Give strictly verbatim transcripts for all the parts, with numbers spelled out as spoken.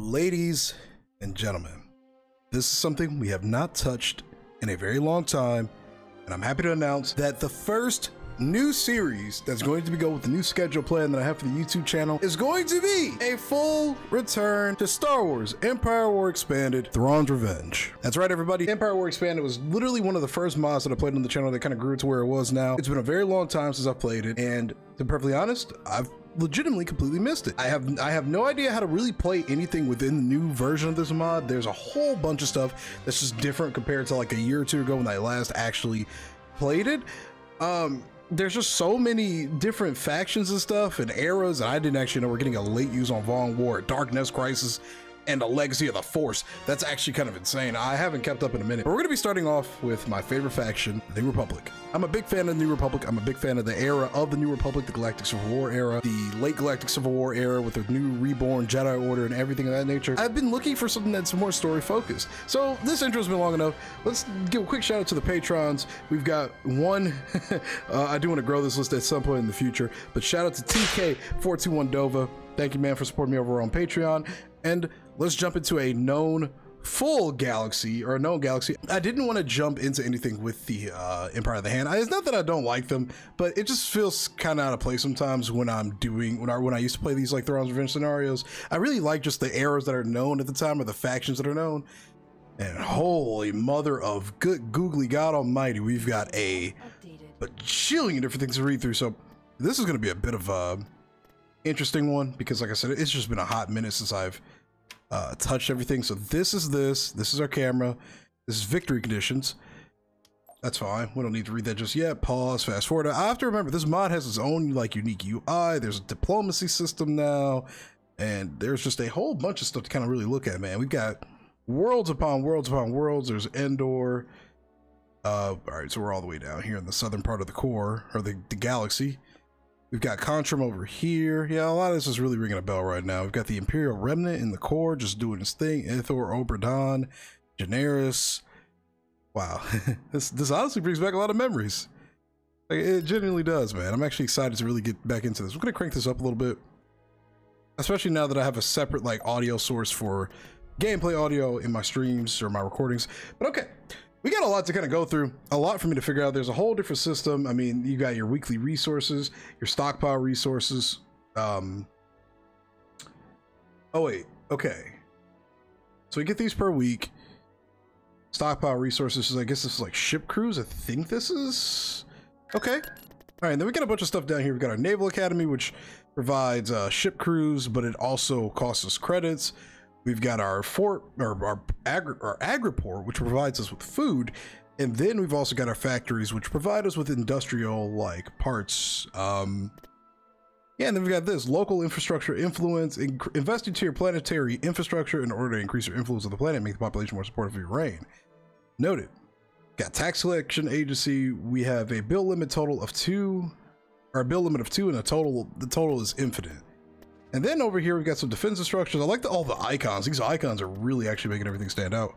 Ladies and gentlemen, this is something we have not touched in a very long time, and I'm happy to announce that the first new series that's going to be going with the new schedule plan that I have for the YouTube channel is going to be a full return to Star Wars Empire War Expanded, Thrawn's Revenge. That's right, everybody. Empire War Expanded was literally one of the first mods that I played on the channel that kind of grew to where it was now. It's been a very long time since I've played it, and to be perfectly honest, I've legitimately completely missed it. I have I have no idea how to really play anything within the new version of this mod. There's a whole bunch of stuff that's just different compared to like a year or two ago when I last actually played it. Um, there's just so many different factions and stuff and eras, and I didn't actually know we're getting a late Yuuzhan Vong War, Darkness Crisis, and a Legacy of the Force. That's actually kind of insane. I haven't kept up in a minute. But we're gonna be starting off with my favorite faction, the New Republic. I'm a big fan of the New Republic. I'm a big fan of the era of the New Republic, the Galactic Civil War era, the late Galactic Civil War era with the new reborn Jedi Order and everything of that nature. I've been looking for something that's more story focused. So this intro's been long enough. Let's give a quick shout out to the patrons. We've got one, uh, I do wanna grow this list at some point in the future, but shout out to T K four two one DOVA. Thank you, man, for supporting me over on Patreon. And let's jump into a known full galaxy or a known galaxy. I didn't want to jump into anything with the uh, Empire of the Hand. I, it's not that I don't like them, but it just feels kind of out of place sometimes when I'm doing, when I, when I used to play these like Thrawn's Revenge scenarios. I really like just the eras that are known at the time or the factions that are known. And holy mother of good googly God almighty, we've got a bajillion different things to read through. So this is going to be a bit of a interesting one because like I said, it's just been a hot minute since I've uh touched everything. So this is this this is our camera. This is victory conditions. That's fine, we don't need to read that just yet. Pause, fast forward. I have to remember this mod has its own like unique U I. There's a diplomacy system now, and there's just a whole bunch of stuff to kind of really look at, man. We've got worlds upon worlds upon worlds. There's Endor. Uh all right, so we're all the way down here in the southern part of the core or the, the galaxy. We've got Contrum over here. Yeah, a lot of this is really ringing a bell right now. We've got the Imperial Remnant in the core, just doing its thing. Ithor, Obradon, Generis. Wow, this this honestly brings back a lot of memories. Like, it genuinely does, man. I'm actually excited to really get back into this. We're gonna crank this up a little bit, especially now that I have a separate like audio source for gameplay audio in my streams or my recordings. But okay. We got a lot to kind of go through, a lot for me to figure out. There's a whole different system. I mean, you got your weekly resources, your stockpile resources. Um, oh, wait. Okay. So we get these per week. Stockpile resources. I guess this is like ship crews. I think this is. Okay. All right. Then we got a bunch of stuff down here. We've got our Naval Academy, which provides uh, ship crews, but it also costs us credits. We've got our fort or our agri our agriport, which provides us with food, and then we've also got our factories, which provide us with industrial like parts. Um, yeah, and then we've got this local infrastructure influence, in investing to your planetary infrastructure in order to increase your influence on the planet, and make the population more supportive of your reign. Noted. Got tax collection agency. We have a bill limit total of two, or a bill limit of two, and a total. The total is infinite. And then over here, we've got some defense instructions. I like the, all the icons. These icons are really actually making everything stand out.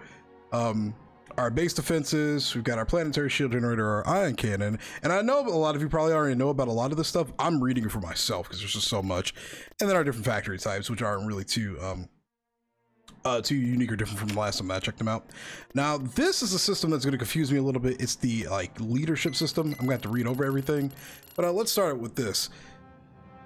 Um, our base defenses, we've got our planetary shield generator, our ion cannon. And I know a lot of you probably already know about a lot of this stuff. I'm reading it for myself because there's just so much. And then our different factory types, which aren't really too, um, uh, too unique or different from the last time I checked them out. Now, this is a system that's going to confuse me a little bit. It's the like leadership system. I'm going to have to read over everything. But uh, let's start with this.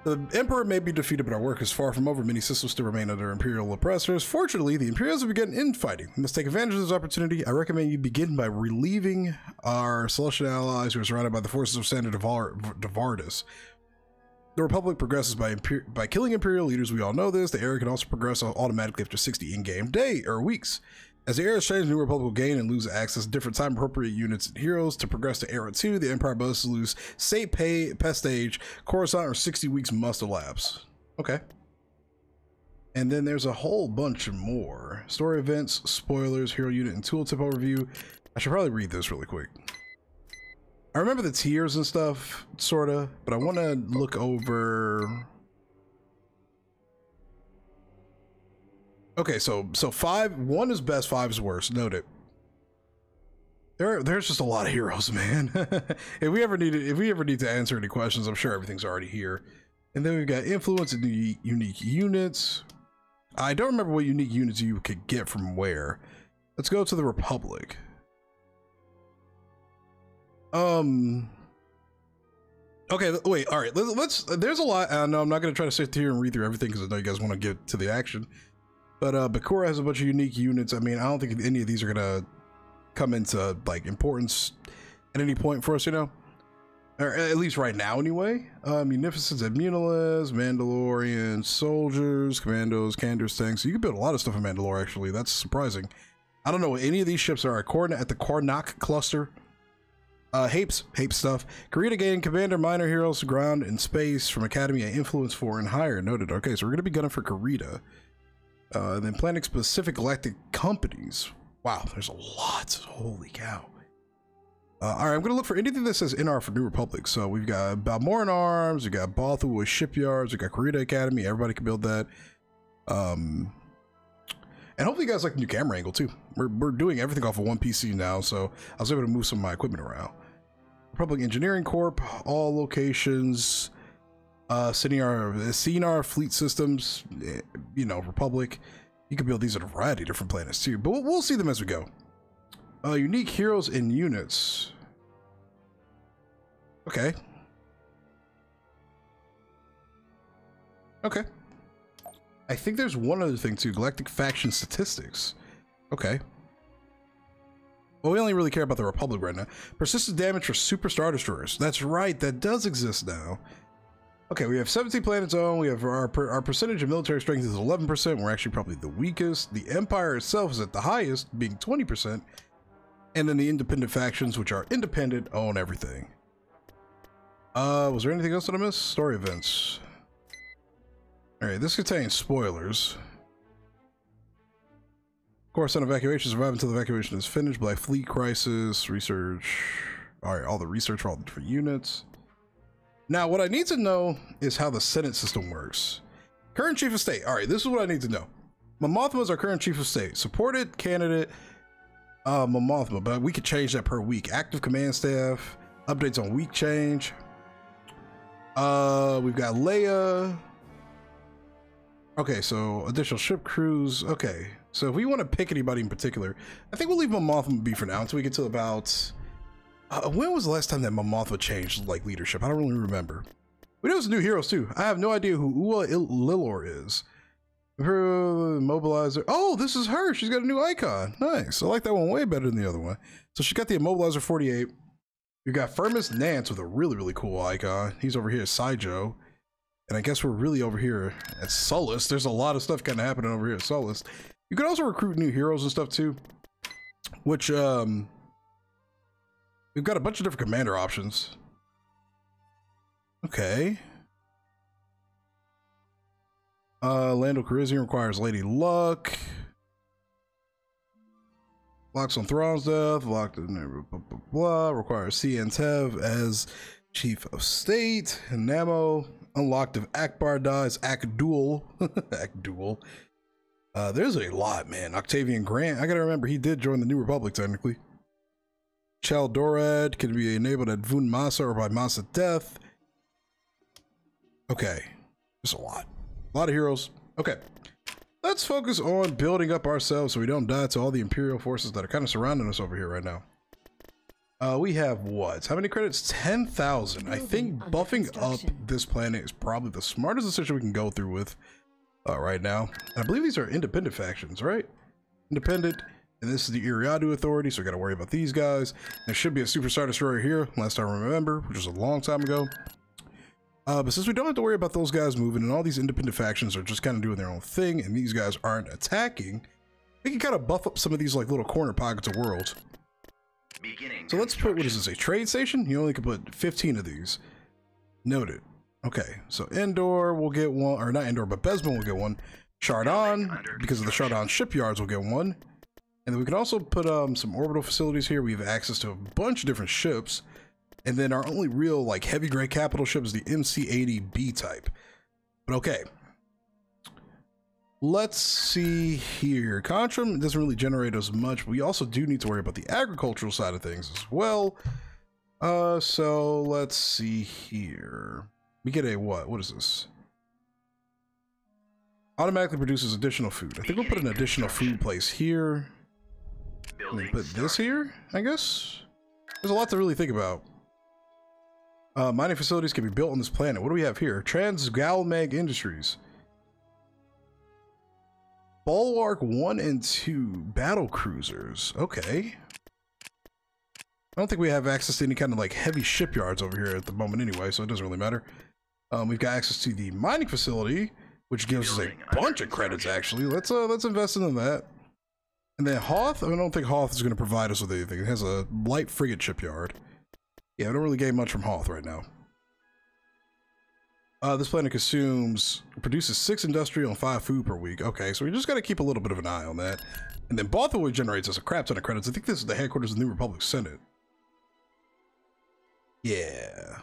The Emperor may be defeated, but our work is far from over. Many systems still remain under Imperial oppressors. Fortunately, the Imperials have begun infighting. We must take advantage of this opportunity. I recommend you begin by relieving our Celestial allies who are surrounded by the forces of Senator Devardus. The Republic progresses by by killing Imperial leaders. We all know this. The era can also progress automatically after sixty in-game day or weeks. As the era changes, the New Republic will gain and lose access to different time-appropriate units and heroes. To progress to Era two, the Empire must lose Saint Pay, Pestage, Coruscant, or sixty weeks must elapse. Okay. And then there's a whole bunch more. Story events, spoilers, hero unit, and tooltip overview. I should probably read this really quick. I remember the tiers and stuff, sorta, but I want to look over... Okay, so so five one is best, five is worst. Note it. There, there's just a lot of heroes, man. if we ever need to, if we ever need to answer any questions, I'm sure everything's already here. And then we've got influence and unique units. I don't remember what unique units you could get from where. Let's go to the Republic. Um... Okay, wait, all right, let's, there's a lot, I uh, know I'm not going to try to sit here and read through everything because I know you guys want to get to the action, but uh, Bakura has a bunch of unique units. I mean, I don't think any of these are going to come into, like, importance at any point for us, you know, or at least right now, anyway. Uh, Munificence, Immunilas, Mandalorian soldiers, commandos, Candor's tanks. You can build a lot of stuff in Mandalore, actually. That's surprising. I don't know what any of these ships are. At the Karnak cluster. Uh, Hapes, Hapes stuff. Corita Gain, Commander, Minor Heroes, Ground and Space from Academy of Influence four and higher. Noted. Okay, so we're going to be gunning for Corita. Uh, and then Planet Specific Galactic Companies. Wow, there's a lot. Holy cow. Uh, all right, I'm going to look for anything that says N R for New Republic. So we've got Balmoran Arms, we've got Balthowoo Shipyards, we've got Corita Academy. Everybody can build that. Um, and hopefully you guys like the new camera angle, too. We're, we're doing everything off of one P C now, so I was able to move some of my equipment around. Republic Engineering Corp, all locations, uh, C N R Fleet Systems, you know, Republic. You can build these on a variety of different planets too, but we'll, we'll see them as we go. Uh, unique heroes and units. Okay. Okay. I think there's one other thing too, Galactic Faction Statistics. Okay. Well, we only really care about the Republic right now. Persistent damage for Super Star Destroyers. That's right. That does exist now. Okay, we have seventeen planets on. We have our, our percentage of military strength is eleven percent. We're actually probably the weakest. The Empire itself is at the highest, being twenty percent. And then the independent factions, which are independent, own everything. Uh, was there anything else that I missed? Story events. All right, this contains spoilers. Course on evacuation, survive until the evacuation is finished. Black Fleet Crisis, research. All right, all the research for all the different units. Now, what I need to know is how the Senate system works. Current Chief of State. All right, this is what I need to know. Mon Mothma is our current Chief of State. Supported candidate, uh, Mon Mothma, but we could change that per week. Active command staff, updates on week change. Uh, we've got Leia. Okay, so additional ship crews. Okay, so if we want to pick anybody in particular, I think we'll leave Mon Mothma be for now until we get to about... Uh, when was the last time that Mon Mothma changed, like, leadership? I don't really remember. We know some new heroes, too. I have no idea who Ua Il Lilor is. Her immobilizer. Oh, this is her. She's got a new icon. Nice. I like that one way better than the other one. So she got the immobilizer forty-eight. We've got Firmus Nance with a really, really cool icon. He's over here at Saijo. And I guess we're really over here at Sullust. There's a lot of stuff kind of happening over here at Sullust. You can also recruit new heroes and stuff too, which um, we've got a bunch of different commander options. Okay. Uh, Lando Calrissian requires Lady Luck. Locks on Thrawn's death. Locked in there. Blah, blah, blah. Requires C N Tev as Chief of State. And Namo. Unlocked if Akbar dies. Akduel. Akduel. Uh, there's a lot, man. Octavian Grant. I gotta remember, he did join the New Republic, technically. Chaldorad can be enabled at Vun Massa or by Massa Death. Okay. There's a lot. A lot of heroes. Okay. Let's focus on building up ourselves so we don't die to all the Imperial forces that are kind of surrounding us over here right now. Uh, we have what? How many credits? ten thousand. I think buffing up this planet is probably the smartest decision we can go through with uh, right now. And I believe these are independent factions, right? Independent. And this is the Eriadu Authority, so we got to worry about these guys. There should be a Super Star Destroyer here, last I remember, which was a long time ago. Uh, but since we don't have to worry about those guys moving, and all these independent factions are just kind of doing their own thing, and these guys aren't attacking, we can kind of buff up some of these like little corner pockets of worlds. Beginning so let's put, what is this, a trade station? You only can put fifteen of these. Noted. Okay, so Endor will get one, or not Endor, but Bespin will get one. Shardon, because of the Shardon shipyards, will get one. And then we can also put um, some orbital facilities here. We have access to a bunch of different ships. And then our only real, like, heavy grade capital ship is the M C eighty B type. But okay. Let's see here. Contrum doesn't really generate as much. We also do need to worry about the agricultural side of things as well. Uh, so let's see here. We get a what? What is this? Automatically produces additional food. I think we'll put an additional food place here. Let me put this here, I guess. There's a lot to really think about. Uh, mining facilities can be built on this planet. What do we have here? Transgalmeg Industries. Bulwark one and two. Battle cruisers. Okay. I don't think we have access to any kind of like heavy shipyards over here at the moment anyway, so it doesn't really matter. Um, we've got access to the mining facility, which gives us a bunch of credits actually. Let's uh, let's invest in that. And then Hoth, I don't think Hoth is going to provide us with anything. It has a light frigate shipyard. Yeah, I don't really gain much from Hoth right now. Uh, this planet consumes, produces six industrial and five food per week. Okay, so we just got to keep a little bit of an eye on that. And then Balthowoo generates us a crap ton of credits. I think this is the headquarters of the New Republic Senate. Yeah.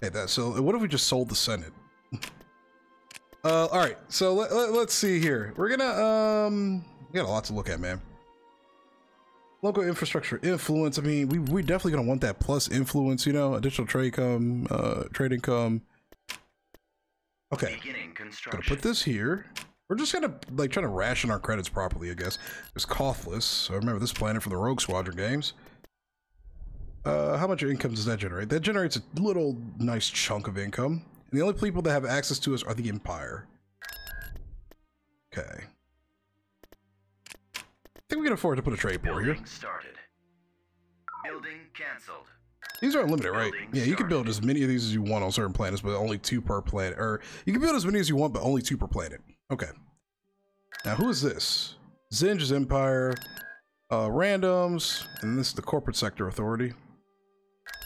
Hey, that. So what if we just sold the Senate? Uh, all right, so let, let, let's see here. We're gonna, um, we got a lot to look at, man. Local infrastructure influence. I mean, we, we're definitely gonna want that plus influence, you know, additional trade come, uh, trade income. Okay, gonna put this here. We're just gonna, like, try to ration our credits properly, I guess. It's costless, so I remember this planet from the Rogue Squadron games. Uh, how much income does that generate? That generates a little nice chunk of income. And the only people that have access to us are the Empire. Okay. I think we can afford to put a trade port here. Started. Building canceled. These are unlimited, right? Building yeah, you started. Can build as many of these as you want on certain planets, but only two per planet. Or you can build as many as you want, but only two per planet. Okay. Now, who is this? Zinj is Empire. Uh, randoms. And this is the Corporate Sector Authority.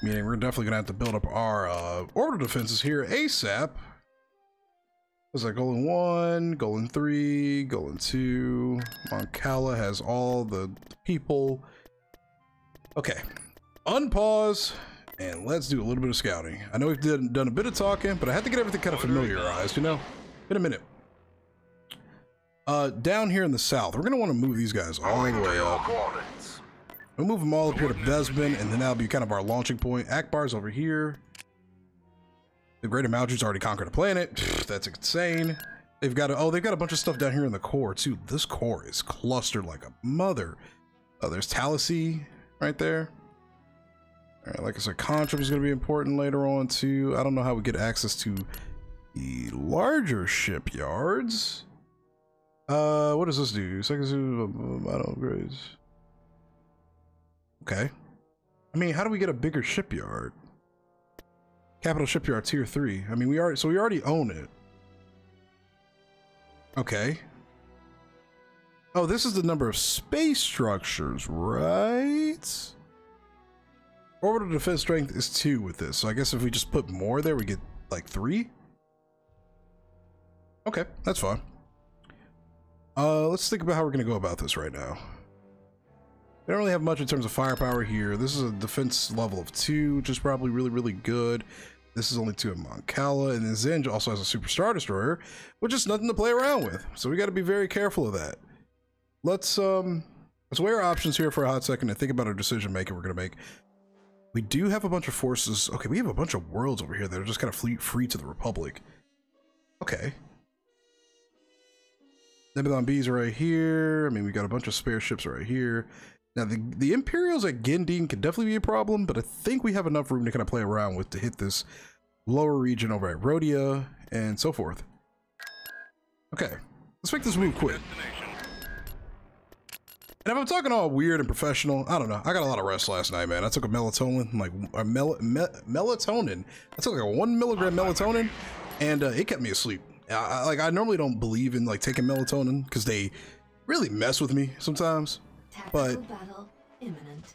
Meaning we're definitely gonna have to build up our uh, orbital defenses here ASAP. Was that Golan one, Golan three, Golan two? Mon Cala has all the people. Okay, unpause and let's do a little bit of scouting. I know we've done, done a bit of talking, but I had to get everything kind of familiarized, you know. In a minute. Uh, down here in the south, we're gonna want to move these guys all the way up. We'll move them all up here to Vesbin, and then that'll be kind of our launching point. Akbar's over here. The Greater Malju's already conquered a planet. That's insane. They've got a, oh, they've got a bunch of stuff down here in the core too. This core is clustered like a mother. Oh, there's Tallassee right there. All right, like I said, Contram is going to be important later on too. I don't know how we get access to the larger shipyards. Uh, what does this do? Second, I don't upgrades. Okay. I mean, how do we get a bigger shipyard? Capital Shipyard Tier three. I mean, we already, so we already own it. Okay. Oh, this is the number of space structures, right? Orbital defense strength is two with this. So I guess if we just put more there, we get like three. Okay, that's fine. Uh, let's think about how we're going to go about this right now. They don't really have much in terms of firepower here. This is a defense level of two, which is probably really, really good. This is only two in Mon Cala, and then Zinj also has a Super Star Destroyer, which is nothing to play around with. So we got to be very careful of that. Let's um, let's weigh our options here for a hot second and think about our decision making we're gonna make. We do have a bunch of forces. Okay, we have a bunch of worlds over here that are just kind of fleet free to the Republic. Okay. Nebulon B's right here. I mean, we got a bunch of spare ships right here. Now, the, the Imperials at Gendine could definitely be a problem, but I think we have enough room to kind of play around with to hit this lower region over at Rhodia and so forth. Okay, let's make this move quick. And if I'm talking all weird and professional, I don't know. I got a lot of rest last night, man. I took a melatonin, like a mel me melatonin. I took like a one milligram melatonin, and uh, it kept me asleep. I, I, like I normally don't believe in like taking melatonin because they really mess with me sometimes. But,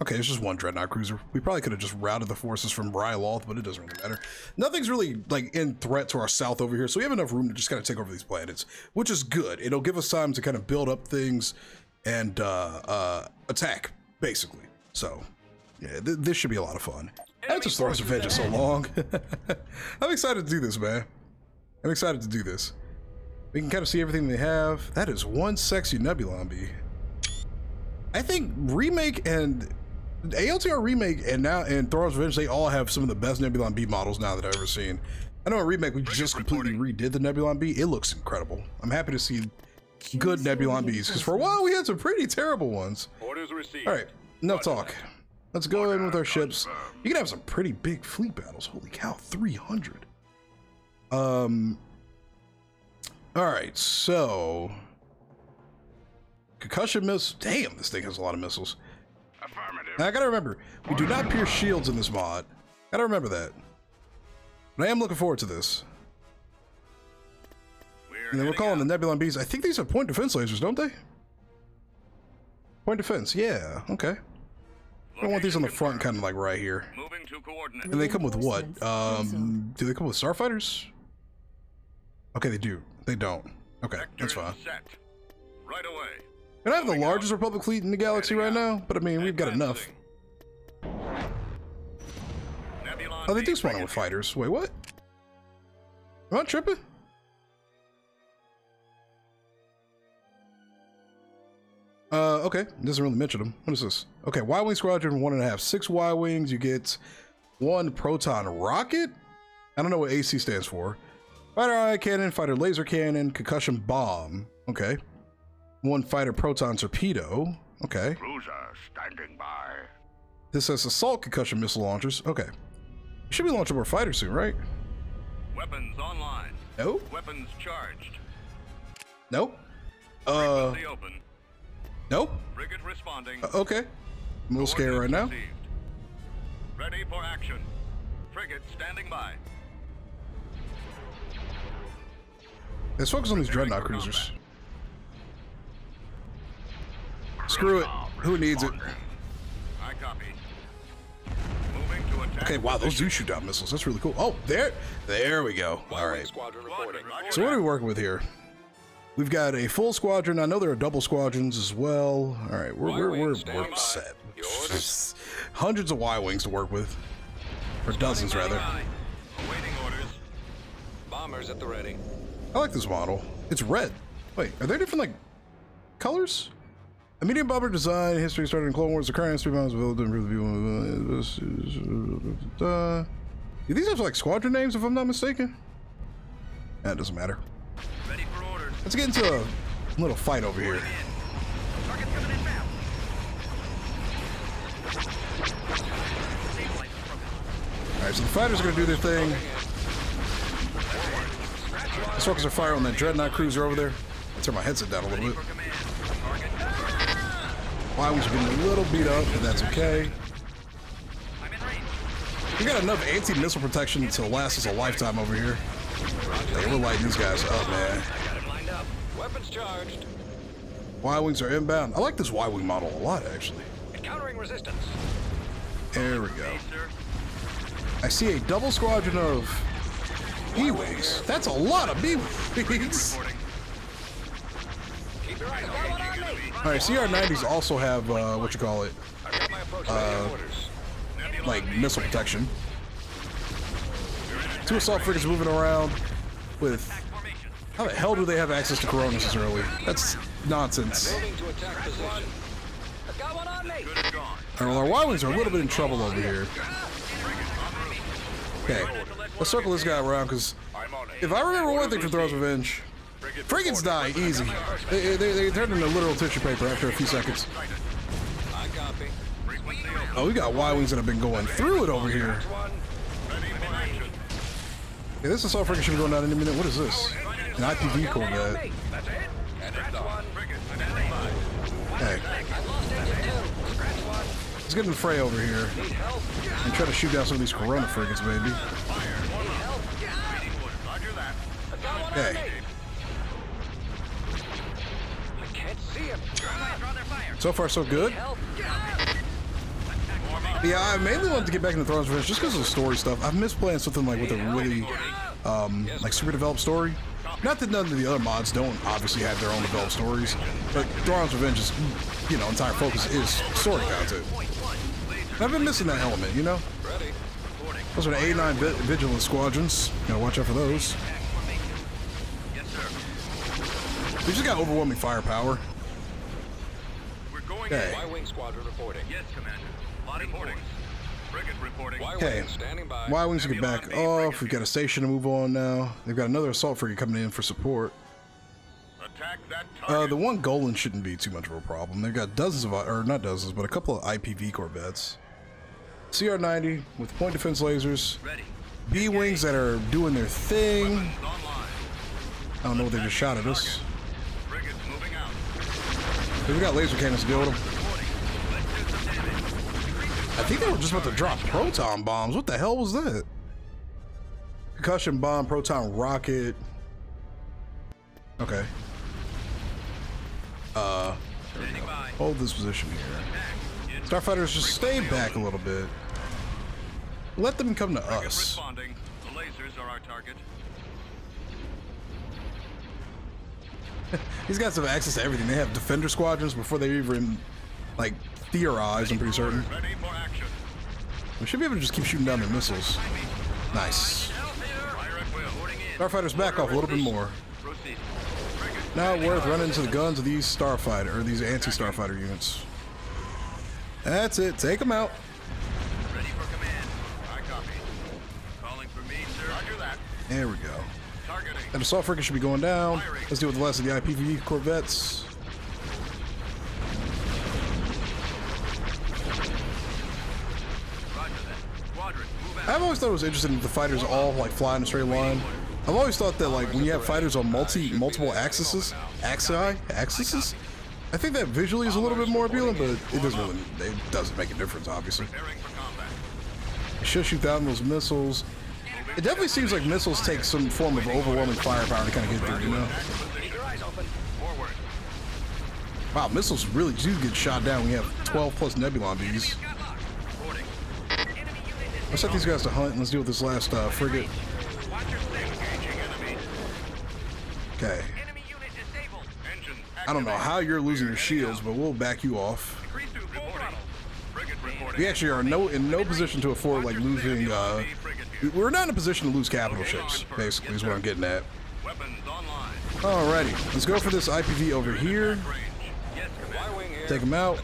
okay, it's just one Dreadnought cruiser. We probably could have just routed the forces from Ryloth, but it doesn't really matter. Nothing's really, like, in threat to our south over here, so we have enough room to just kind of take over these planets, which is good. It'll give us time to kind of build up things and, uh, uh, attack, basically. So, yeah, th this should be a lot of fun. That took Thrawn's Revenge is so long. I'm excited to do this, man. I'm excited to do this. We can kind of see everything they have. That is one sexy Nebulon B. I think remake and A L T R remake and now and Thrawn's Revenge, they all have some of the best Nebulon B models now that I've ever seen. I I know a remake we just completely redid the Nebulon B. It looks incredible. I'm happy to see good Nebulon Bs, because for a while we had some pretty terrible ones. Alright, enough talk. Let's go in with our ships. You can have some pretty big fleet battles. Holy cow, three hundred. Um. Alright, so... Concussion missiles. Damn, this thing has a lot of missiles. Now, I gotta remember, we do not pierce shields in this mod. Gotta remember that. But I am looking forward to this. We're and then we're calling out the Nebulon Bs. I think these are point defense lasers, don't they? Point defense, yeah, okay. I don't want these on the front, kind of like right here. Moving to coordinates. And they come with what? Um, do they come with starfighters? Okay, they do. They don't. Okay, that's fine. Right away. We don't have the largest Republic fleet in the galaxy right now, but I mean, we've got enough. Oh, they do spawn in with fighters. Wait, what? Am I tripping? Uh, okay. It doesn't really mention them. What is this? Okay, Y-wing squadron, one and a half. Six Y-wings. You get one proton rocket? I don't know what A C stands for. Fighter eye cannon, fighter laser cannon, concussion bomb. Okay. One fighter proton torpedo. Okay. Cruiser standing by. This has assault concussion missile launchers. Okay. Should be launching more fighters soon, right? Weapons online. Nope. Weapons charged. Nope. Uh. Open. Nope. Frigate responding. Uh, okay. I'm a little scared right now. Received. Ready for action. Frigate standing by. Let's focus on these dreadnought cruisers. Screw it. Who needs it? I copy. Moving to attack. Okay, wow, those do shoot down missiles. That's really cool. Oh, there, there we go. All right. So what are we working with here? We've got a full squadron. I know there are double squadrons as well. All right, we're we're we're, we're set. Hundreds of Y-wings to work with, or dozens rather. Awaiting orders. Bombers at the ready. I like this model. It's red. Wait, are there different like colors? A medium bomber design, history started in Clone Wars, the current history bombs will improve the people. Uh, do these have like squadron names if I'm not mistaken? That doesn't matter. Ready for orders. Let's get into a little fight over here. Alright, so the fighters are going to do their thing. Let's focus our fire on that dreadnought cruiser over there. I'll turn my headset down a little bit. Y-wings are getting a little beat up, but that's okay. We got enough anti-missile protection to last us a lifetime over here. Hey, we're lighting these guys up, man. Weapons charged. Y-wings are inbound. I like this Y-wing model a lot, actually. Countering resistance. There we go. I see a double squadron of B-wings. That's a lot of B-wings. Alright, C R nineties also have, uh, what you call it, uh, like, missile protection. Two assault frigates moving around with... How the hell do they have access to Coronas this early? That's nonsense. Alright, well, our Y-wings are a little bit in trouble over here. Okay, let's circle this guy around, because if I remember one thing from Thrawn's Revenge... Frigates die easy. They, they, they turn into literal tissue paper after a few seconds. Oh, we got Y-wings that have been going through it over here. Yeah, this assault frigate should be going down in a minute. What is this? An I P V Corvette. Hey. Let's get in the fray over here and try to shoot down some of these Corona frigates, baby. Hey. So far, so good. Yeah, I mainly wanted to get back into Thrawn's Revenge just because of the story stuff. I've missed playing something like with a really, um, like super developed story. Not that none of the other mods don't obviously have their own developed stories, but Thrawn's Revenge is, you know, entire focus is story content. And I've been missing that element, you know? Those are the A nine Vigilant Squadrons. Gotta watch out for those. We just got overwhelming firepower. Okay. Y-wing squadron reporting. Yes, Commander. Reporting. Okay, Y-wings get back off. We've got a station to move on now. They've got another assault frigate coming in for support. Attack that target. Uh, the one Golan shouldn't be too much of a problem. They've got dozens of, or not dozens, but a couple of I P V Corvettes. C R ninety with point defense lasers. B-wings that are doing their thing. I don't know what they just shot at us. We've got laser cannons to deal with them. I think they were just about to drop proton bombs. What the hell was that? Concussion bomb, proton rocket. Okay. Uh, hold this position here. Starfighters, just stay back a little bit. Let them come to us. These guys have access to everything. They have defender squadrons before they even, like, theorize, I'm pretty certain. We should be able to just keep shooting down their missiles. Nice. Starfighters, back off a little bit more. Not worth running into the guns of these starfighter, or these anti-starfighter units. That's it. Take them out. There we go. That assault frigate should be going down. Let's deal with the last of the I P V Corvettes. I've always thought it was interesting that the fighters all like fly in a straight line. I've always thought that like when you have fighters on multi multiple axes, axi axes, I think that visually is a little bit more appealing, but it doesn't really, it doesn't make a difference obviously. It should shoot down those missiles. It definitely seems like missiles take some form of overwhelming firepower to kind of get through, you know. Wow, missiles really do get shot down. We have twelve plus Nebulon B's. Let's set these guys to hunt and let's deal with this last uh, frigate. Okay. I don't know how you're losing your shields, but we'll back you off. We actually are no in no position to afford like losing. Uh, we're not in a position to lose capital ships, basically, is what I'm getting at. Alrighty, let's go for this I P V over here. Take them out.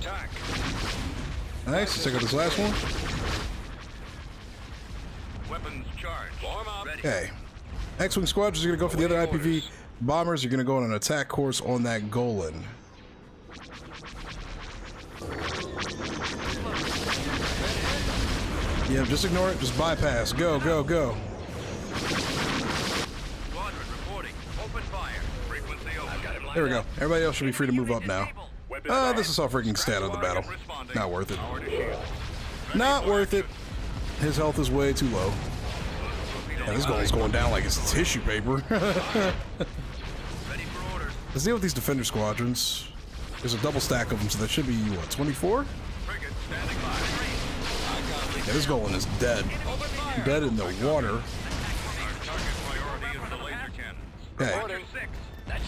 Nice. Let's take out this last one. Okay, X-wing squadrons are going to go for the other I P V. Bombers are going to go on an attack course on that Golan. Yeah, just ignore it. Just bypass. Go, go, go. There we go. Everybody else should be free to move up now. Ah, uh, this is all freaking stat of the battle. Not worth it. Not worth it. His health is way too low. Yeah, this goal is going down like it's tissue paper. Let's deal with these defender squadrons. There's a double stack of them, so that should be, what, twenty-four? Yeah, this Golan is dead. Dead in the water. Okay.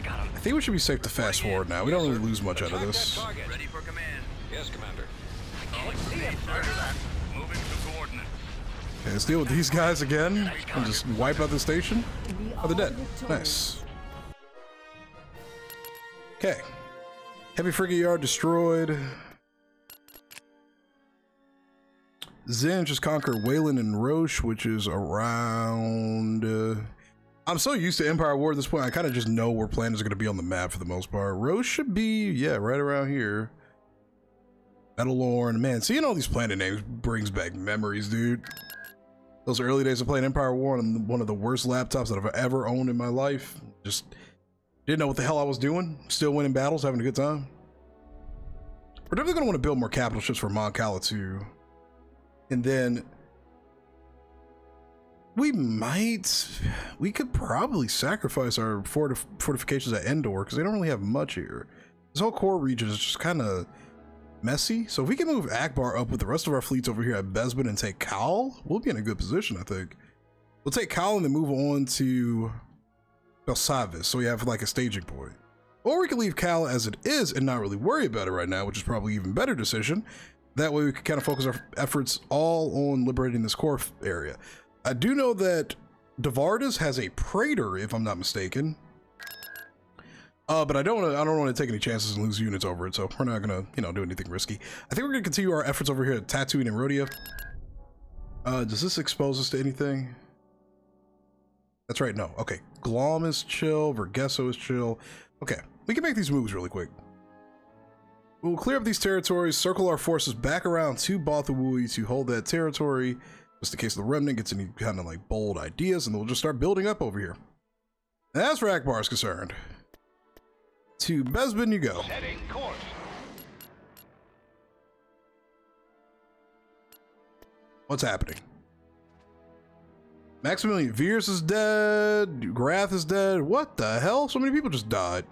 I think we should be safe to fast forward now. We don't really lose much out of this. Okay, let's deal with these guys again and just wipe out the station. Oh, they're dead. Nice. Okay. Heavy frigate yard destroyed. Zen just conquered Wayland and Roche, which is around... Uh, I'm so used to Empire War at this point, I kind of just know where planets are going to be on the map for the most part. Roche should be, yeah, right around here. Metalorn. Man, seeing all these planet names brings back memories, dude. Those early days of playing Empire War on one of the worst laptops that I've ever owned in my life. Just didn't know what the hell I was doing. Still winning battles, having a good time. We're definitely going to want to build more capital ships for Mon Cala too. And then we might, we could probably sacrifice our fortif fortifications at Endor because they don't really have much here. This whole core region is just kind of messy. So if we can move Akbar up with the rest of our fleets over here at Bespin and take Kal, we'll be in a good position, I think. We'll take Kal and then move on to Belsavis, so we have like a staging point. Or we can leave Kal as it is and not really worry about it right now, which is probably an even better decision. That way we can kind of focus our efforts all on liberating this core area. I do know that Devardus has a Praetor, if I'm not mistaken. Uh, but I don't want to. I don't want to take any chances and lose units over it, so we're not gonna, you know, do anything risky. I think we're gonna continue our efforts over here at Tatooine and Rhodia. Uh, does this expose us to anything? That's right, no. Okay, Glom is chill, Vergesso is chill. Okay, we can make these moves really quick. We'll clear up these territories, circle our forces back around to Balthowoo to hold that territory, just in case the Remnant gets any kind of like bold ideas, and then we'll just start building up over here. As for Akbar is concerned, to Bespin you go. Setting course. What's happening? Maximilian Veers is dead. Grath is dead. What the hell? So many people just died.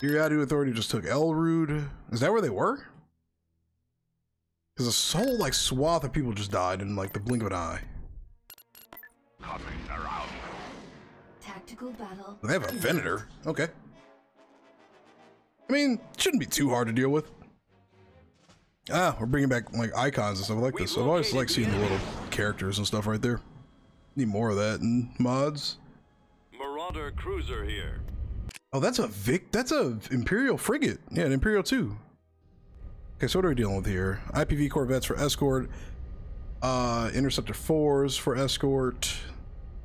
Eriadu Authority just took Elrude. Is that where they were? Because a soul like swath of people just died in like the blink of an eye. Coming around. Tactical battle. They have a Venator. Okay. I mean, shouldn't be too hard to deal with. Ah, we're bringing back like icons and stuff like this. So I've always liked seeing the little characters and stuff right there. Need more of that in mods. Marauder cruiser here. Oh, that's a Vic. That's a Imperial frigate. Yeah, an Imperial two. Okay, so what are we dealing with here? I P V Corvettes for escort. Uh, Interceptor fours for escort.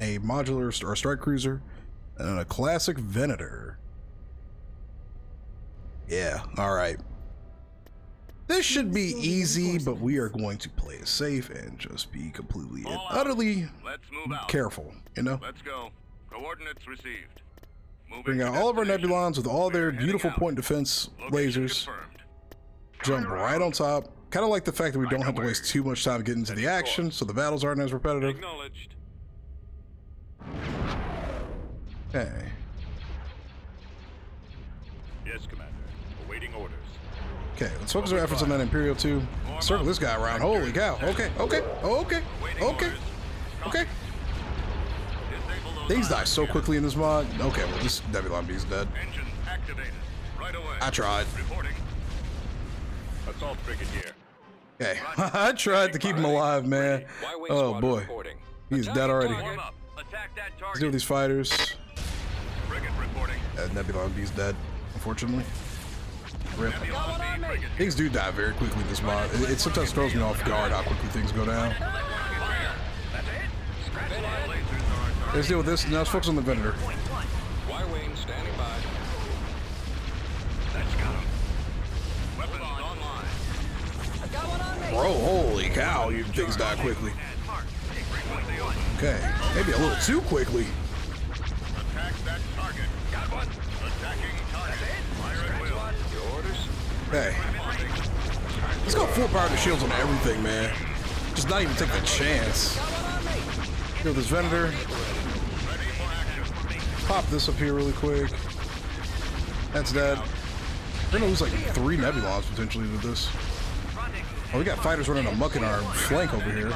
A modular or strike cruiser, and a classic Venator. Yeah. All right. This should be easy, but we are going to play it safe and just be completely and utterly careful, you know? Let's go. Coordinates received. Bring out all of our Nebulons with all their beautiful point defense lasers. Jump right on top. Kind of like the fact that we don't have to waste too much time getting into the action, so the battles aren't as repetitive. Okay. Yes, Commander. Awaiting orders. Okay, let's focus our efforts on that Imperial two. Circle this guy around. Holy cow. Okay, okay, okay, okay, okay. These die so quickly in this mod. Okay, well, this Nebulon B is dead. I tried. Okay, I tried to keep him alive, man. Oh, boy. He's dead already. Let's deal with these fighters. That Nebulon B is dead, unfortunately. Rip. Things do die very quickly in this mod. It, it sometimes throws me off guard how quickly things go down. Let's deal with this. Now let's focus on the Venator. Y-wing standing by. That's got him. Weapons online. Bro, holy cow! You things die quickly. Okay, maybe a little too quickly. Attack that target. Got one. Attacking target. Fire at will. Hey, let's go full power to shields on everything, man. Just not even take a chance. Kill this Venator. Pop this up here really quick. That's dead. We're gonna lose like three Nebulons potentially with this. Oh, we got fighters running amok in our flank over here. Look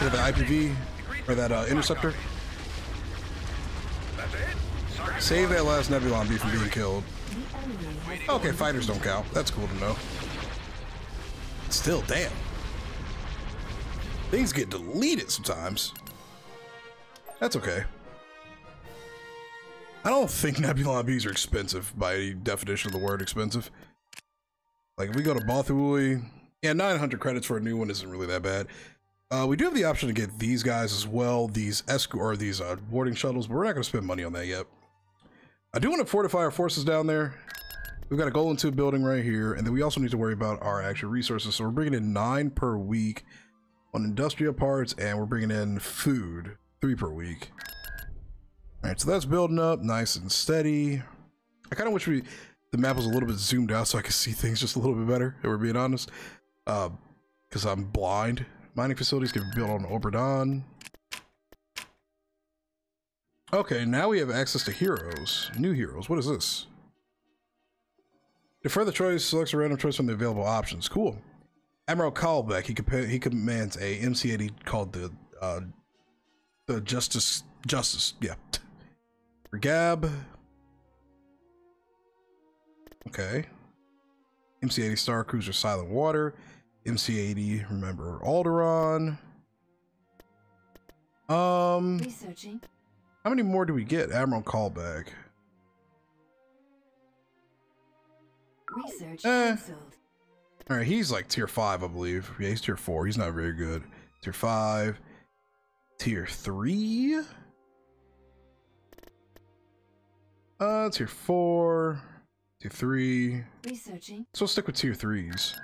at that I P V, or that uh, Interceptor. Save that last Nebulon B from being killed. Okay, fighters don't count. That's cool to know. Still, damn. Things get deleted sometimes. That's okay. I don't think Nebulon B's are expensive by any definition of the word expensive. Like, if we go to Balthowoo, yeah, nine hundred credits for a new one isn't really that bad. Uh, we do have the option to get these guys as well, these escort, or these uh, boarding shuttles, but we're not going to spend money on that yet. I do want to fortify our forces down there. We've got a Golan two building right here, and then we also need to worry about our actual resources. So we're bringing in nine per week on industrial parts, and we're bringing in food, three per week. All right, so that's building up nice and steady. I kind of wish we the map was a little bit zoomed out so I could see things just a little bit better, if we're being honest, because uh, I'm blind. Mining facilities can be built on Oberdon. Okay, now we have access to heroes. New heroes. What is this? Defer the choice, selects a random choice from the available options. Cool. Admiral Kalbeck, he, compa he commands a M C eighty called the uh, the Justice, Justice, yeah. Regab. Okay. M C eighty Star Cruiser Silent Water. M C eighty, remember, Alderaan. Um, Researching. How many more do we get? Admiral Kalbeck. Research eh. All right, he's like tier five, I believe. Yeah, he's tier four. He's not very good. Tier five, tier three, uh, tier four, tier three. Researching. So we'll stick with tier threes,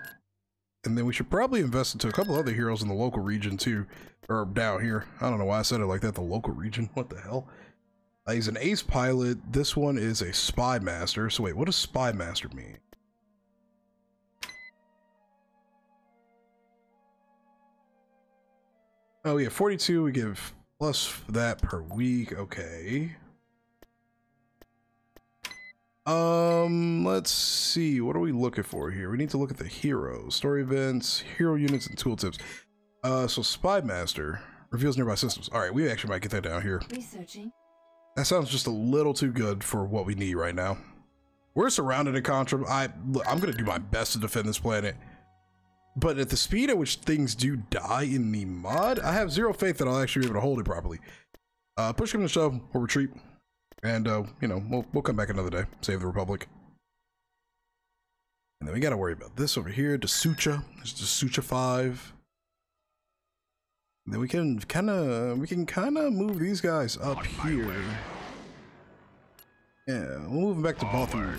and then we should probably invest into a couple other heroes in the local region too, or down here. I don't know why I said it like that. The local region. What the hell? Uh, he's an ace pilot. This one is a spy master. So wait, what does spy master mean? Oh yeah, forty-two, we give plus that per week, okay. Um, let's see, what are we looking for here? We need to look at the heroes, story events, hero units, and tooltips. Uh, so Spy Master reveals nearby systems. All right, we actually might get that down here. Researching. That sounds just a little too good for what we need right now. We're surrounded in Contram. I, I'm gonna do my best to defend this planet. But at the speed at which things do die in the mod, I have zero faith that I'll actually be able to hold it properly. Uh, push him to shove, or retreat, and uh, you know, we'll we'll come back another day, save the Republic. And then we gotta worry about this over here, Desucha. There's Desucha five. And then we can kind of we can kind of move these guys up here. Yeah, we'll move them back to Balthowoo.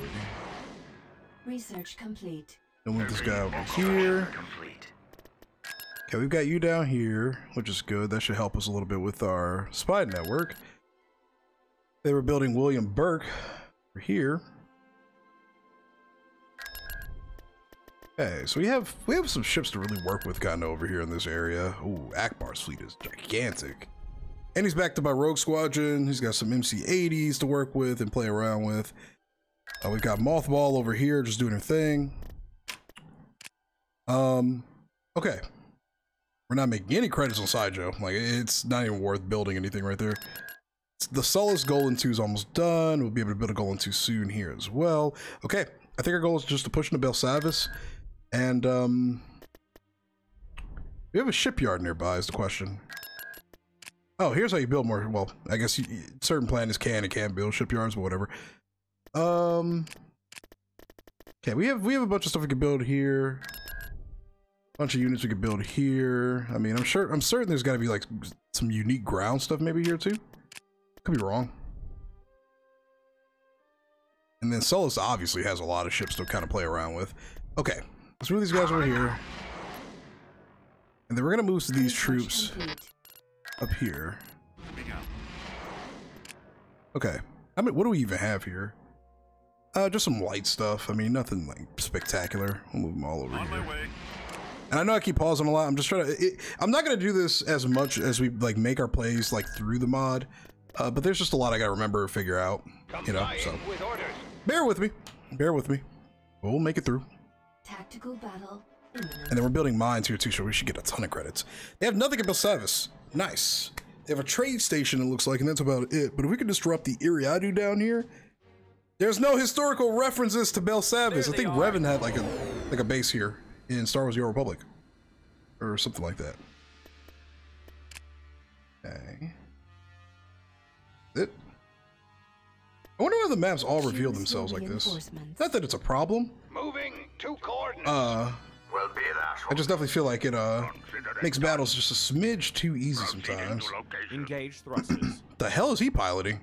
Research complete. Then we'll this guy over here. Okay, we've got you down here, which is good. That should help us a little bit with our spy network. They were building William Burke over here. Okay, so we have we have some ships to really work with kind of over here in this area. Ooh, Akbar's fleet is gigantic. And he's backed up by Rogue Squadron. He's got some M C eighties to work with and play around with. Uh, we've got Mothball over here just doing her thing. Um, okay. We're not making any credits on Saijo. Like, it's not even worth building anything right there. It's the Solus Golan two is almost done. We'll be able to build a Golan two soon here as well. Okay. I think our goal is just to push into Belsavis. And, um, we have a shipyard nearby is the question. Oh, here's how you build more. Well, I guess you, certain planets can and can't build shipyards, but whatever. Um, okay. We have, we have a bunch of stuff we can build here. Bunch of units we could build here. I mean, I'm sure, I'm certain there's got to be like some unique ground stuff maybe here too. Could be wrong. And then Solus obviously has a lot of ships to kind of play around with. Okay, let's move these guys over here. And then we're gonna move these troops up here. Okay, I mean, what do we even have here? Uh, just some light stuff. I mean, nothing like spectacular. We'll move them all over here. And I know I keep pausing a lot. I'm just trying to, it, I'm not going to do this as much as we like make our plays like through the mod, uh, but there's just a lot I got to remember or figure out, you know, so bear with me, bear with me. We'll make it through. Tactical battle. And then we're building mines here too, so we should get a ton of credits. They have nothing in Belsavis. Nice. They have a trade station, it looks like, and that's about it. But if we could disrupt the Eriadu down here, there's no historical references to Belsavis. I think Revan had like a, like a base here. In Star Wars: The Old Republic, or something like that. Okay. It. I wonder why the maps all reveal themselves like this. Not that it's a problem. Moving to coordinates. Uh. Will be that I just definitely feel like it uh makes battles just a smidge too easy sometimes. Engage thrusters. The hell is he piloting?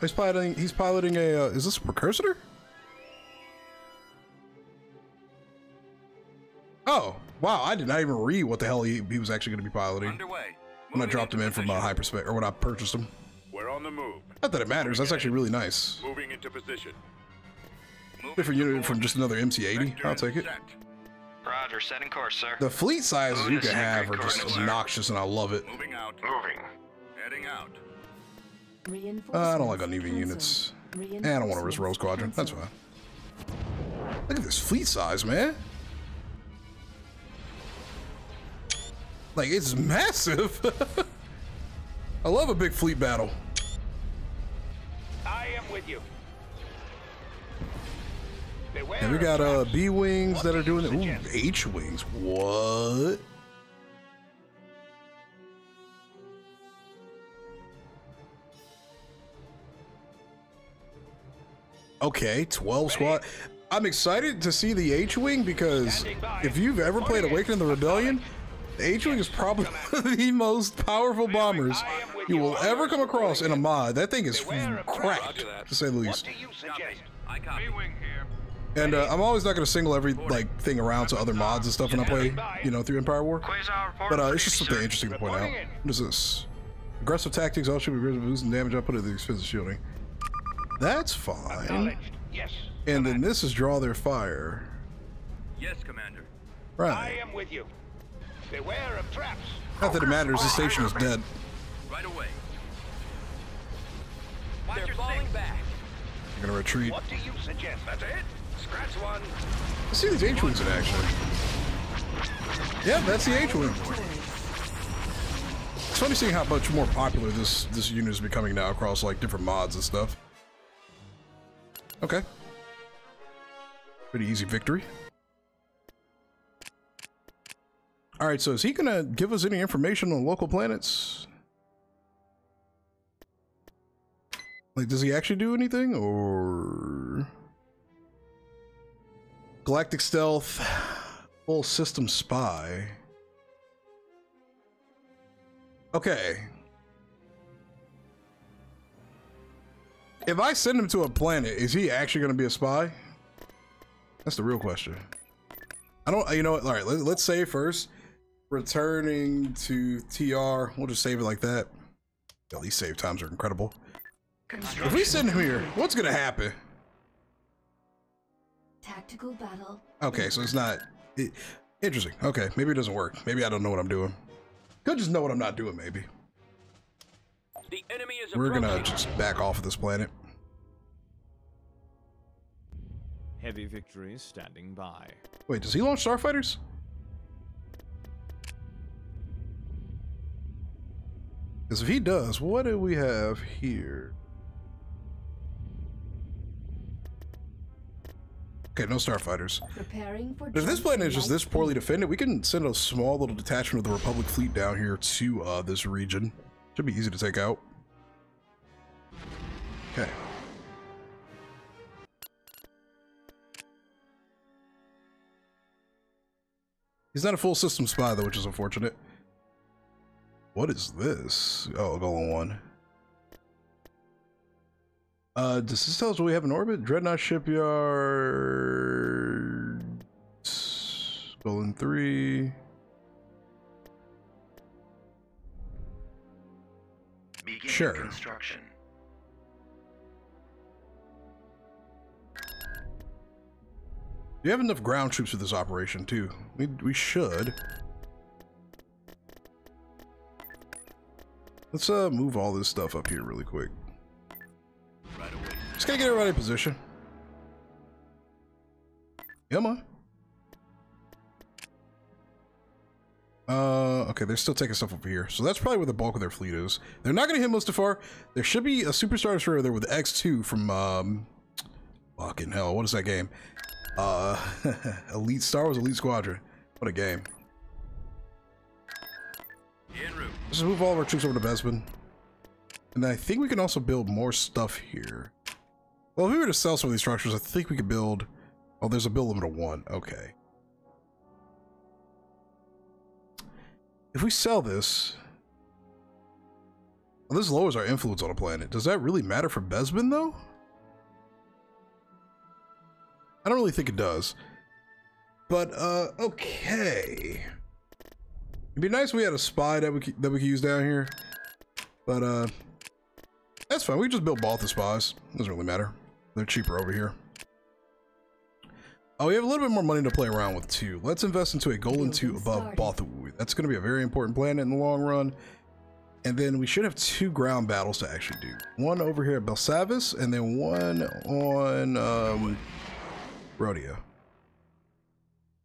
He's piloting. He's piloting a. Uh, is this a precursor? Oh, wow, I did not even read what the hell he, he was actually going to be piloting Underway. When I dropped him in position. From a high perspective, or when I purchased him. We're on the move. Not that it matters, that's actually really nice. Moving into position. Moving Different unit from just another M C eighty, I'll take it. Set. Roger, setting course, sir. The fleet sizes Bonus you can have are just obnoxious, and I love it. Moving out. Moving. Heading out. Uh, I don't like uneven units. And I don't want to risk Rogue Squadron, that's fine. Look at this fleet size, man. Like, it's massive. I love a big fleet battle. I am with you. Beware and we got uh, B-wings that are doing it. Ooh, H-wings. What? Okay, twelve squad. I'm excited to see the H-wing because if you've ever played Awakening of the Rebellion, the H-wing is probably one of the most powerful bombers you will ever come across in a mod. That thing is cracked, to say the least. And uh, I'm always not going to single every like thing around to other mods and stuff when I play, you know, through Empire War. But uh, it's just something interesting to point out. What is this? Aggressive tactics, all should be losing damage output at the expense of shielding. That's fine. Yes. And then this is draw their fire. Yes, Commander. Right. I am with you. Beware of traps. Not that it matters. The station is dead. Right away. Watch your falling back. You're gonna retreat. What do you suggest? That's it. Scratch one. Let's see these H-wings in action. Yeah, that's the H-wing. It's funny seeing how much more popular this this unit is becoming now across like different mods and stuff. Okay. Pretty easy victory. Alright, so is he gonna give us any information on local planets? Like, does he actually do anything, or... Galactic Stealth, Full System Spy. Okay. If I send him to a planet, is he actually gonna be a spy? That's the real question. I don't, you know what, all right, let, let's save first. Returning to T R, we'll just save it like that. Yo, these save times are incredible. If we send him here, what's gonna happen? Tactical battle. Okay, so it's not, it, interesting. Okay, maybe it doesn't work. Maybe I don't know what I'm doing. Could just know what I'm not doing, maybe. The enemy is We're gonna just back off of this planet. Heavy victories standing by. Wait, does he launch starfighters? Because if he does, what do we have here? Okay, no starfighters. Preparing for if this planet is just this poorly defended, we can send a small little detachment of the Republic fleet down here to uh, this region. Should be easy to take out. Okay. He's not a full system spy, though, which is unfortunate. What is this? Oh, Golan one. Uh, does this tell us what we have in orbit? Dreadnought Shipyard... Golan three... Begin sure. Construction. We have enough ground troops for this operation too. We we should. Let's uh move all this stuff up here really quick. Right away. Just gotta get everybody in position. Come on. Uh, okay, they're still taking stuff over here. So that's probably where the bulk of their fleet is. They're not going to hit Mustafar. There should be a Superstar Destroyer there with X two from, um... Fucking hell, what is that game? Uh, Elite Star Wars Elite Squadron. What a game. Let's just move all of our troops over to Bespin. And I think we can also build more stuff here. Well, if we were to sell some of these structures, I think we could build... Oh, there's a build limit of one. Okay. If we sell this, well, this lowers our influence on a planet. Does that really matter for Bespin, though? I don't really think it does. But uh, okay. It'd be nice if we had a spy that we could, that we could use down here. But uh, that's fine. We just built Balthus spies. Doesn't really matter. They're cheaper over here. Oh, we have a little bit more money to play around with too. Let's invest into a Golan two above Balthowoo. That's going to be a very important planet in the long run. And then we should have two ground battles to actually do. One over here at Belsavis, and then one on um, Rodeo.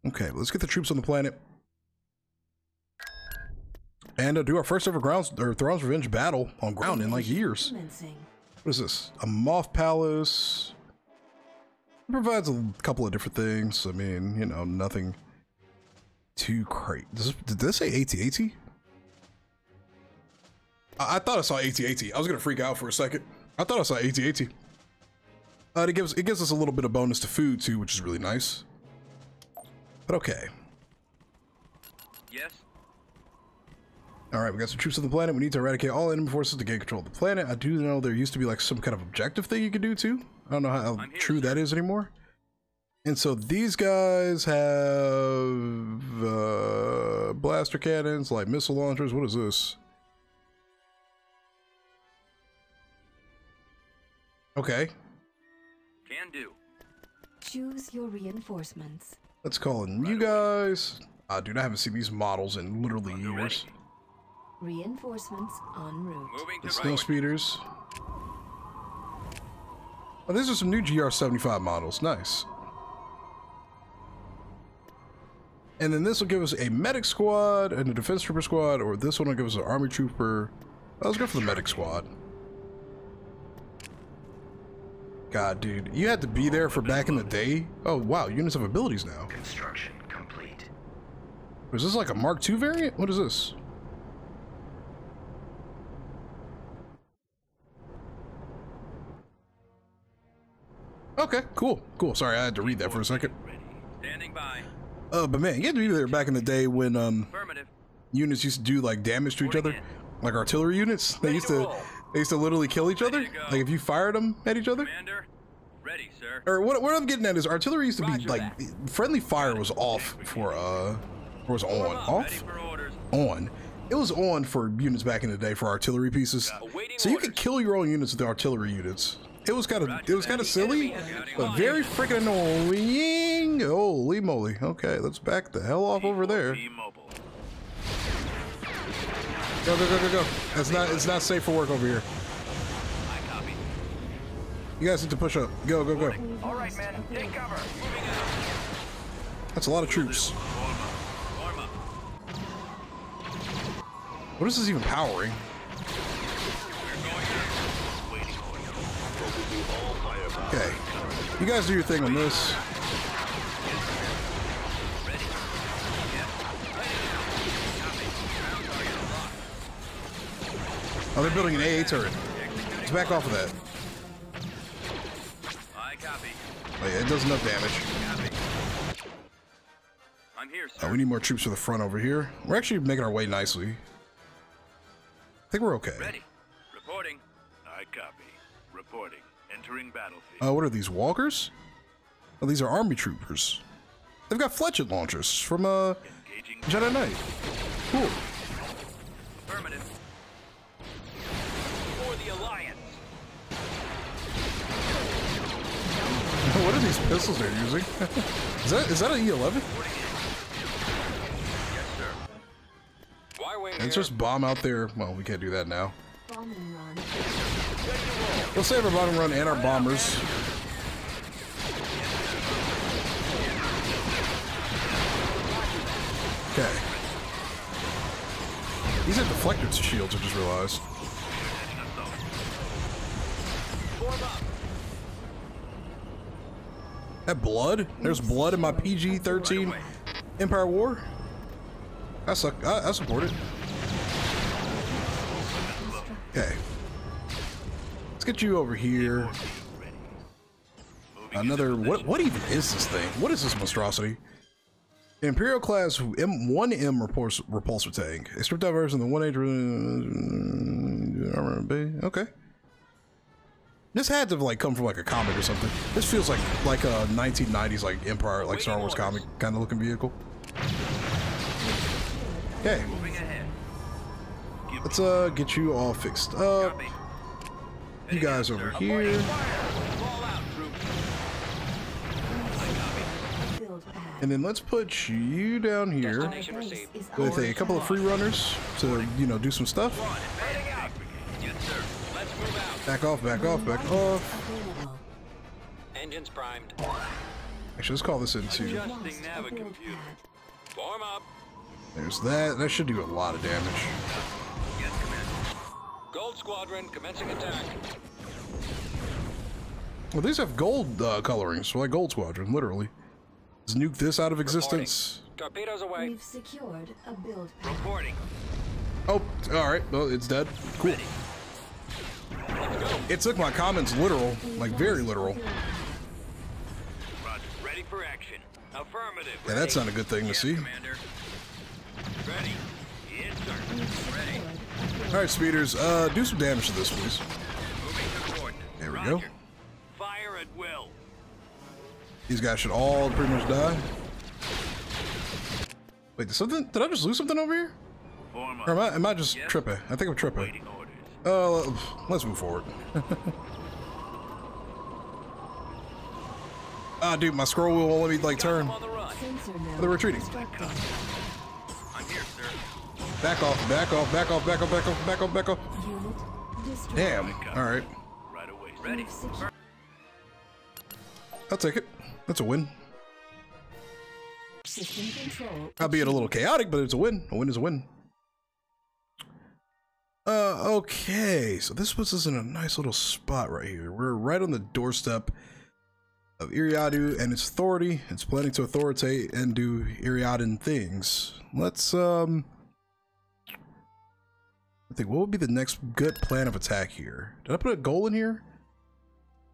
Okay, let's get the troops on the planet. And uh, do our first ever ground, or Thrawn's Revenge battle on ground in like years. What is this? A Moth Palace. It provides a couple of different things. I mean, you know, nothing too crazy. Did this say A T A T? I, I thought I saw A T A T. I was going to freak out for a second. I thought I saw A T A T. Uh, it gives it gives us a little bit of bonus to food too, which is really nice. But okay. Yes. All right, we got some troops on the planet. We need to eradicate all enemy forces to gain control of the planet. I do know there used to be like some kind of objective thing you could do too. I don't know how here, true sir. that is anymore. And so these guys have uh, blaster cannons, like missile launchers. What is this? Okay. Can do. Choose your reinforcements. Let's call in right you away. guys. Uh, dude, I haven't seen these models in literally Under years. Ready. Reinforcements en route. Moving the snow right. speeders. Oh, these are some new G R seventy-five models. Nice. And then this will give us a medic squad and a defense trooper squad, or this one will give us an army trooper. Oh, let's go for the medic squad. God, dude, you had to be there for back in the day. Oh wow, units have abilities now. Construction complete. Is this like a Mark two variant? What is this? Okay, cool, cool. Sorry, I had to read that for a second. Standing by. Uh, but man, you had to be there back in the day when um units used to do like damage to each other, like artillery units. They used to they used to literally kill each other. Like if you fired them at each other. Commander, ready, sir. Or what? What I'm getting at is artillery used to be like friendly fire was off for uh or was on off on. It was on for units back in the day for artillery pieces. So you could kill your own units with the artillery units. It was kind of it was kind of silly, but very freaking annoying. Holy moly! Okay, let's back the hell off over there. Go go go go go! It's not it's not safe for work over here. You guys need to push up. Go go go! All right, man, take cover. That's a lot of troops. What is this even powering? Okay, you guys do your thing on this. Oh, they're building an A A turret. Let's back off of that. Oh yeah, it does enough damage. Oh, we need more troops for the front over here. We're actually making our way nicely. I think we're okay. Ready. Reporting. I copy. Reporting. Entering battlefield. Uh, what are these, walkers? Oh, these are army troopers. They've got fletchet launchers from uh, Jedi Knight. Cool. Affirmative. For the Alliance. What are these pistols they're using? is that is that an E eleven? Yes, sir. Y-wing. Let's just bomb out there. Well, we can't do that now. Bombing run. We'll save our bottom run and our bombers. Okay. These are deflectors shields, I just realized. That blood? There's blood in my P G thirteen Empire War? I suck. I, I support it. Okay. Let's get you over here. Another what? What even is this thing? What is this monstrosity? Imperial class M one M repulsor, repulsor tank. A stripped out version of the one A. Okay. This had to like come from like a comic or something. This feels like like a nineteen nineties like Empire like Star Wars comic kind of looking vehicle. Okay. Let's uh get you all fixed up. You guys over here. And then let's put you down here with a couple of free runners to, you know, do some stuff. Back off, back off, back off. Engines primed. Actually, let's call this in too. There's that. That should do a lot of damage. Gold Squadron commencing attack. Well, these have gold uh, colorings, so like Gold Squadron, literally. Let's nuke this out of existence. Reporting. Torpedoes away. We've secured a build. Reporting. Oh, all right. Well, it's dead. Cool. Let's go. It took my comments literal, like very literal. Roger, ready for action. Affirmative. Yeah, that's not a good thing to see. Commander. Ready. Yes, sir. Ready. All right, speeders, uh, do some damage to this, please. There we go. Fire at will. These guys should all pretty much die. Wait, did something? Did I just lose something over here? Or am I, am I just yep. tripping? I think I'm tripping. Uh, let's move forward. Ah, dude, my scroll wheel won't let me like turn. They're retreating. I'm here, sir. Back off! Back off! Back off! Back off! Back off! Back off! Back off! Damn! All right. Right away. Ready. I'll take it. That's a win. System control. Albeit a little chaotic, but it's a win. A win is a win. Uh, okay. So this was us in a nice little spot right here. We're right on the doorstep of Eriadu and its authority. It's planning to authoritate and do Eriadan things. Let's, um... I think, what would be the next good plan of attack here? Did I put a Golan here?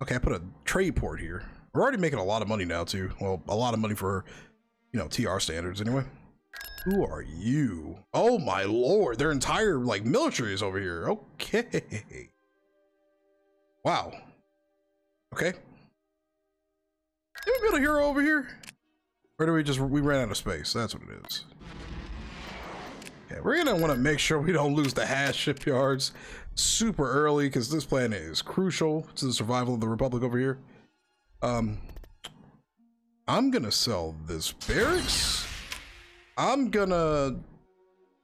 Okay, I put a trade port here. We're already making a lot of money now, too. Well, a lot of money for, you know, T R standards, anyway. Who are you? Oh my lord, their entire, like, military is over here. Okay. Wow. Okay. Did we build a hero over here? Or do we just, we ran out of space? That's what it is. Yeah, we're gonna want to make sure we don't lose the Hash shipyards super early, because this planet is crucial to the survival of the Republic over here. Um, I'm gonna sell this barracks. I'm gonna,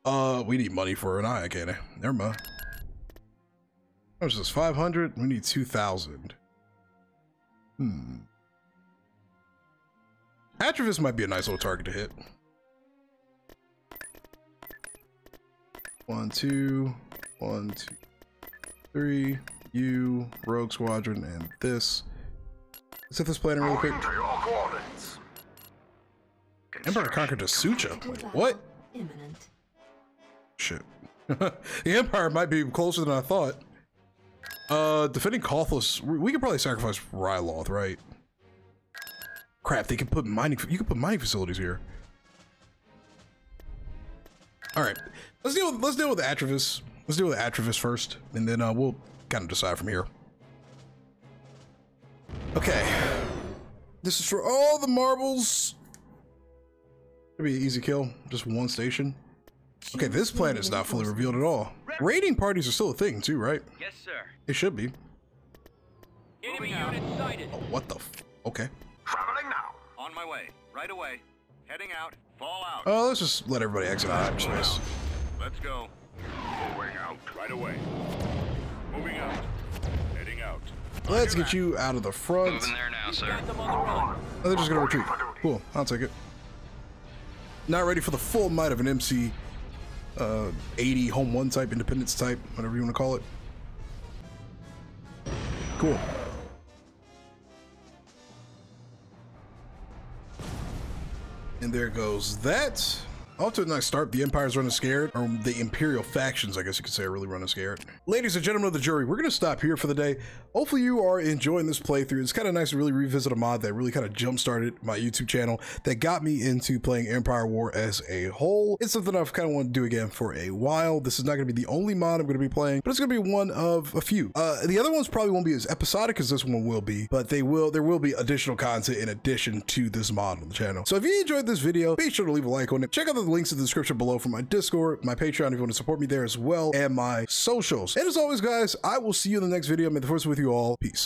uh, we need money for an eye cannon. Never mind. How much is this? five hundred? We need two thousand. Hmm. Atrevis might be a nice little target to hit. One, two, one, two, three, you, Rogue Squadron, and this. Let's hit this planet real quick. Empire conquered a Sucha. Wait, what? Imminent. Shit. The Empire might be closer than I thought. Uh, defending Kothlos. We could probably sacrifice Ryloth, right? Crap, they can put mining. You can put mining facilities here. All right, let's deal with let's deal with Atrevis. Let's deal with Atrevis first, and then uh, we'll kind of decide from here. Okay, this is for all the marbles. It'll be an easy kill, just one station. Okay, this planet is not fully revealed at all. Raiding parties are still a thing too, right? Yes, sir. It should be. Enemy unit sighted. Oh, what the? F okay. Traveling now. On my way. Right away. Heading out. Fall out. Oh, let's just let everybody exit out of space. Let's go. Moving out. Right away. Moving out. Heading out. Let's get you out of the front. Moving there now, sir. Oh, they're just gonna retreat. Cool. I'll take it. Not ready for the full might of an M C, uh, eighty home one type, independence type, whatever you want to call it. Cool. And there goes that. Off to a nice start. The Empire's running scared, or the Imperial factions, I guess you could say, are really running scared. Ladies and gentlemen of the jury, we're going to stop here for the day. Hopefully you are enjoying this playthrough. It's kind of nice to really revisit a mod that really kind of jump-started my YouTube channel that got me into playing Empire War as a whole. It's something I've kind of wanted to do again for a while. This is not going to be the only mod I'm going to be playing, but it's going to be one of a few. Uh, the other ones probably won't be as episodic as this one will be, but they will. There will be additional content in addition to this mod on the channel. So if you enjoyed this video, be sure to leave a like on it. Check out the links in the description below for my Discord, my Patreon if you want to support me there as well, and my socials. And as always, guys, I will see you in the next video. May the force be with you all. Peace.